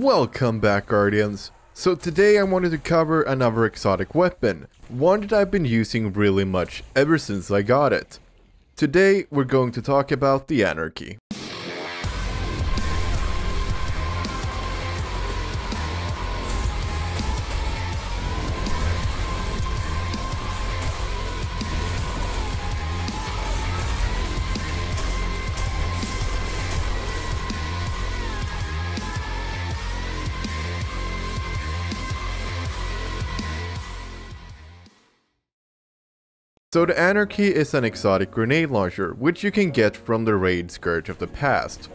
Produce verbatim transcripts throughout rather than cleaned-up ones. Welcome back, Guardians. So today I wanted to cover another exotic weapon, one that I've been using really much ever since I got it. Today we're going to talk about the Anarchy. So the Anarchy is an exotic grenade launcher, which you can get from the raid Scourge of the Past.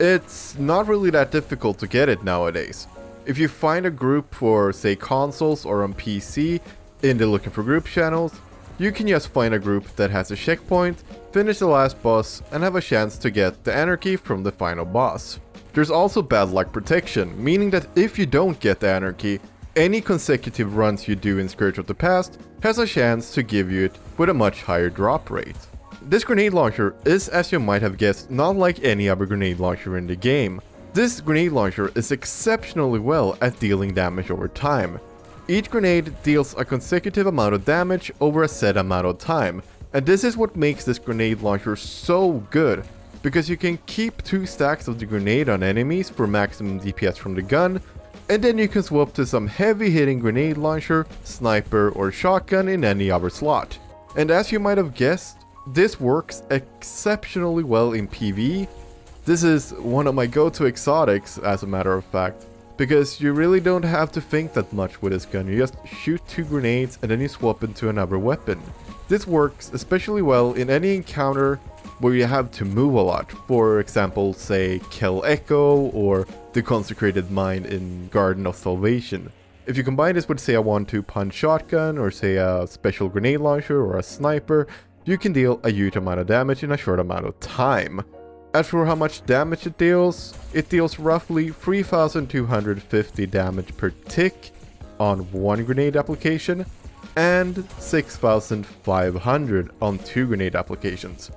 It's not really that difficult to get it nowadays. If you find a group for, say, consoles or on P C in the Looking for Group channels, you can just find a group that has a checkpoint, finish the last boss, and have a chance to get the Anarchy from the final boss. There's also bad luck protection, meaning that if you don't get the Anarchy, any consecutive runs you do in Scourge of the Past has a chance to give you it with a much higher drop rate. This grenade launcher is, as you might have guessed, not like any other grenade launcher in the game. This grenade launcher is exceptionally well at dealing damage over time. Each grenade deals a consecutive amount of damage over a set amount of time, and this is what makes this grenade launcher so good, because you can keep two stacks of the grenade on enemies for maximum D P S from the gun, and then you can swap to some heavy hitting grenade launcher, sniper or shotgun in any other slot. And as you might have guessed, this works exceptionally well in PvE. This is one of my go-to exotics, as a matter of fact, because you really don't have to think that much with this gun. You just shoot two grenades and then you swap into another weapon. This works especially well in any encounter where you have to move a lot, for example, say Kel Echo or the Consecrated Mine in Garden of Salvation. If you combine this with, say, a one two Punch shotgun or, say, a special grenade launcher or a sniper, you can deal a huge amount of damage in a short amount of time. As for how much damage it deals, it deals roughly three thousand two hundred fifty damage per tick on one grenade application and six thousand five hundred on two grenade applications.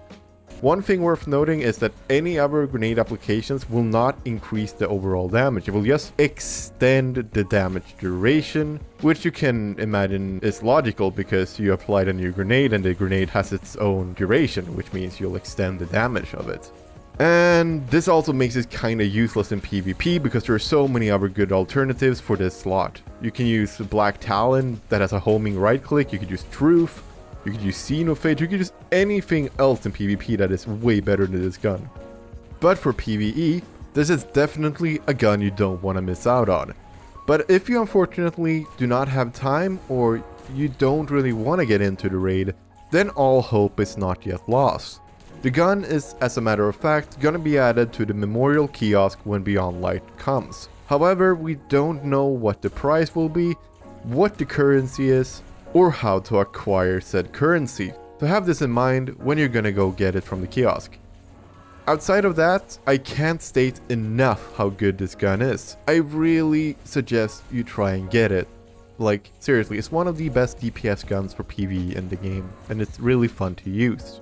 One thing worth noting is that any other grenade applications will not increase the overall damage, it will just extend the damage duration, which you can imagine is logical because you applied a new grenade and the grenade has its own duration, which means you'll extend the damage of it. And this also makes it kinda useless in PvP because there are so many other good alternatives for this slot. You can use Black Talon that has a homing right click, you could use Truth, you could use Xenophage, you could use anything else in PvP that is way better than this gun. But for PvE, this is definitely a gun you don't want to miss out on. But if you unfortunately do not have time or you don't really want to get into the raid, then all hope is not yet lost. The gun is, as a matter of fact, gonna be added to the memorial kiosk when Beyond Light comes. However, we don't know what the price will be, what the currency is, or how to acquire said currency, so have this in mind when you're gonna go get it from the kiosk. Outside of that, I can't state enough how good this gun is. I really suggest you try and get it. Like, seriously, it's one of the best D P S guns for PvE in the game, and it's really fun to use.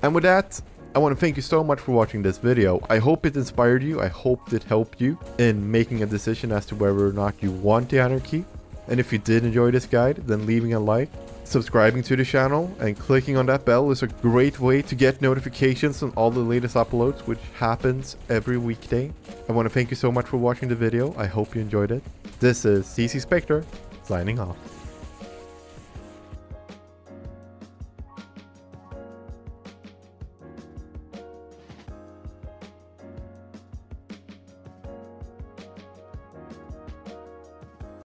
And with that, I want to thank you so much for watching this video. I hope it inspired you, I hope it helped you in making a decision as to whether or not you want the Anarchy. And if you did enjoy this guide, then leaving a like, subscribing to the channel, and clicking on that bell is a great way to get notifications on all the latest uploads, which happens every weekday. I want to thank you so much for watching the video. I hope you enjoyed it. This is TCSpectre, signing off.